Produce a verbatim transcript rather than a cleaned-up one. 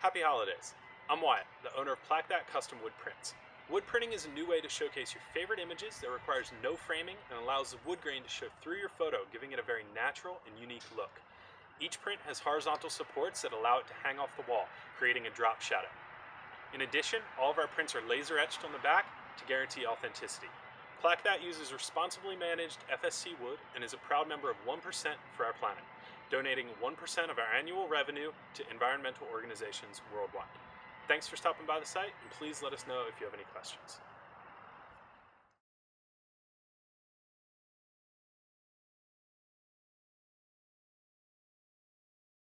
Happy holidays! I'm Wyatt, the owner of Plak That Custom Wood Prints. Wood printing is a new way to showcase your favorite images that requires no framing and allows the wood grain to show through your photo, giving it a very natural and unique look. Each print has horizontal supports that allow it to hang off the wall, creating a drop shadow. In addition, all of our prints are laser etched on the back to guarantee authenticity. Plak That uses responsibly managed F S C wood and is a proud member of one percent for our planet, donating one percent of our annual revenue to environmental organizations worldwide. Thanks for stopping by the site, and please let us know if you have any questions.